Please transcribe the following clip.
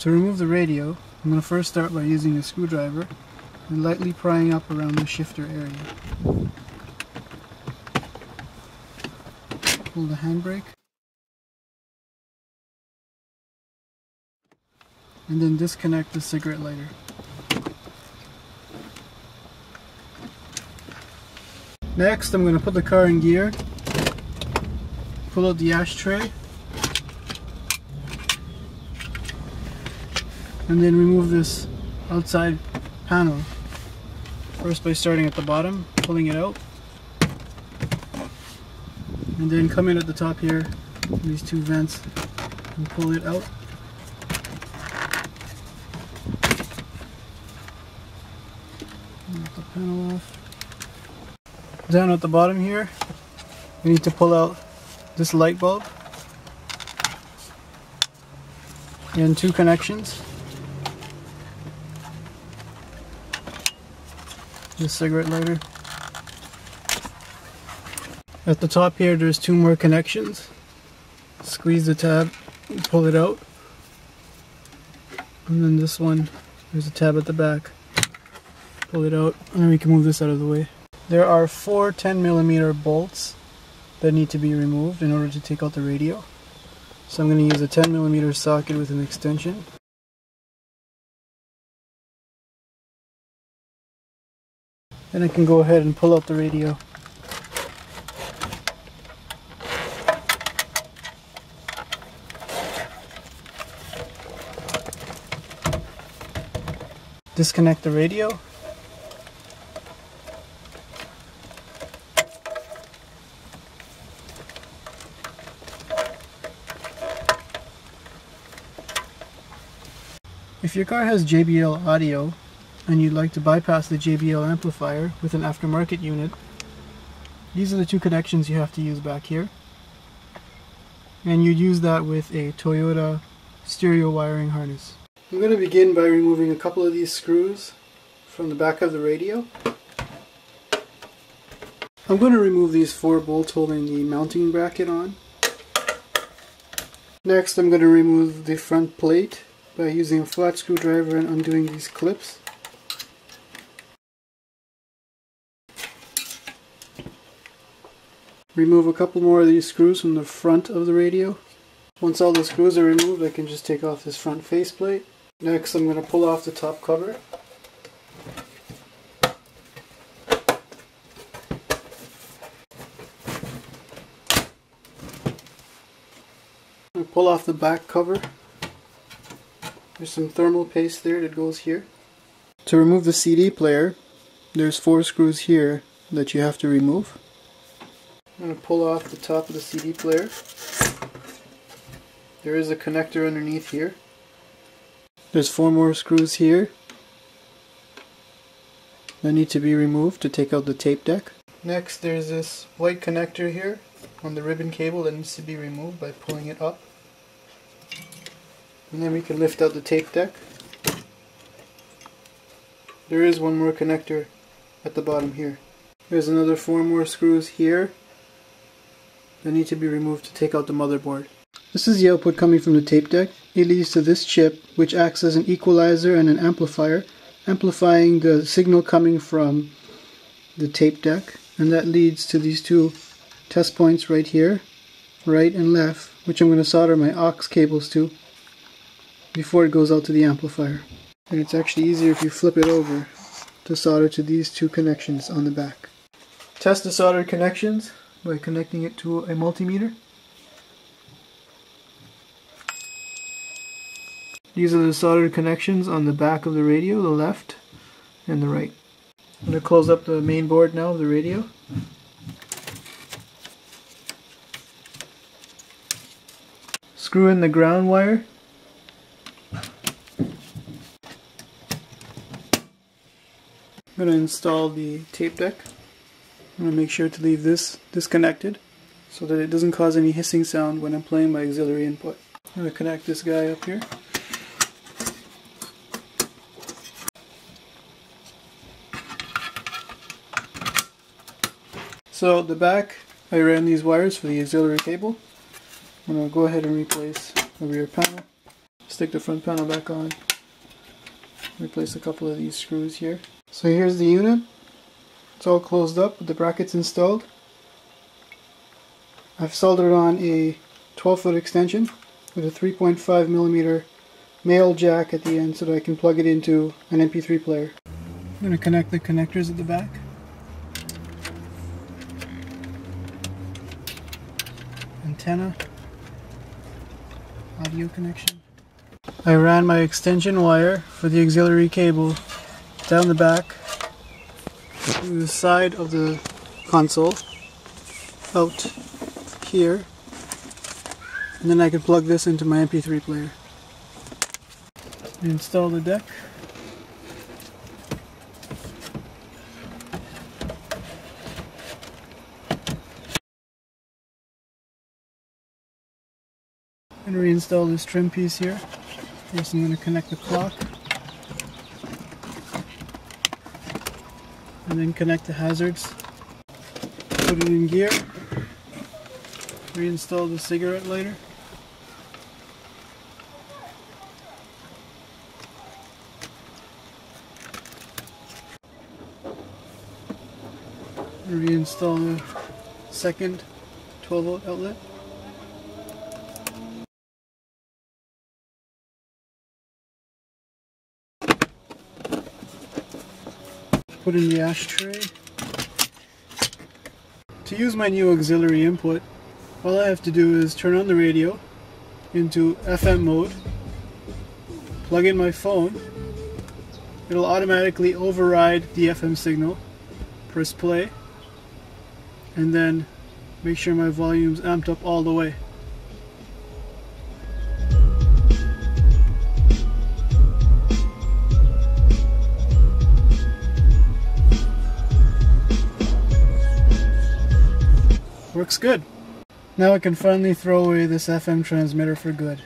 To remove the radio, I'm going to first start by using a screwdriver and lightly prying up around the shifter area. Pull the handbrake, and then disconnect the cigarette lighter. Next, I'm going to put the car in gear, pull out the ashtray, and then remove this outside panel. First by starting at the bottom, pulling it out, and then come in at the top here, these two vents, and pull it out. Knock the panel off. Down at the bottom here, we need to pull out this light bulb and two connections. This cigarette lighter. At the top here, there's two more connections. Squeeze the tab, pull it out. And then this one, there's a tab at the back. Pull it out, and then we can move this out of the way. There are four 10mm bolts that need to be removed in order to take out the radio. So I'm going to use a 10mm socket with an extension. Then I can go ahead and pull out the radio. Disconnect the radio. If your car has JBL audio and you'd like to bypass the JBL amplifier with an aftermarket unit, these are the two connections you have to use back here. And you'd use that with a Toyota stereo wiring harness. I'm going to begin by removing a couple of these screws from the back of the radio. I'm going to remove these four bolts holding the mounting bracket on. Next, I'm going to remove the front plate by using a flat screwdriver and undoing these clips. Remove a couple more of these screws from the front of the radio. Once all the screws are removed, I can just take off this front faceplate. Next, I'm going to pull off the top cover. I'm going to pull off the back cover. There's some thermal paste there that goes here. To remove the CD player, there's four screws here that you have to remove. I'm going to pull off the top of the CD player. There is a connector underneath here. There's four more screws here that need to be removed to take out the tape deck. Next, there's this white connector here on the ribbon cable that needs to be removed by pulling it up. And then we can lift out the tape deck. There is one more connector at the bottom here. There's another four more screws here that need to be removed to take out the motherboard. This is the output coming from the tape deck. It leads to this chip, which acts as an equalizer and an amplifier, amplifying the signal coming from the tape deck. And that leads to these two test points right here, right and left, which I'm going to solder my aux cables to before it goes out to the amplifier. And it's actually easier if you flip it over to solder to these two connections on the back. Test the soldered connections by connecting it to a multimeter. These are the soldered connections on the back of the radio, the left and the right. I'm going to close up the main board now of the radio. Screw in the ground wire. I'm going to install the tape deck. I'm going to make sure to leave this disconnected so that it doesn't cause any hissing sound when I'm playing my auxiliary input. I'm going to connect this guy up here. So at the back, I ran these wires for the auxiliary cable. I'm going to go ahead and replace the rear panel. stick the front panel back on, replace a couple of these screws here. So here's the unit. It's all closed up with the brackets installed. I've soldered on a 12-foot extension with a 3.5mm male jack at the end so that I can plug it into an MP3 player. I'm going to connect the connectors at the back. Antenna. Audio connection. I ran my extension wire for the auxiliary cable down the back to the side of the console out here, and then I can plug this into my MP3 player. Install the deck. And reinstall this trim piece here. First I'm going to connect the clock. And then connect the hazards. Put it in gear. Reinstall the cigarette lighter. Reinstall the second 12-volt outlet. Put in the ashtray. To use my new auxiliary input, all I have to do is turn on the radio into FM mode, plug in my phone, it'll automatically override the FM signal, press play, and then make sure my volume's amped up all the way. Works good. Now I can finally throw away this FM transmitter for good.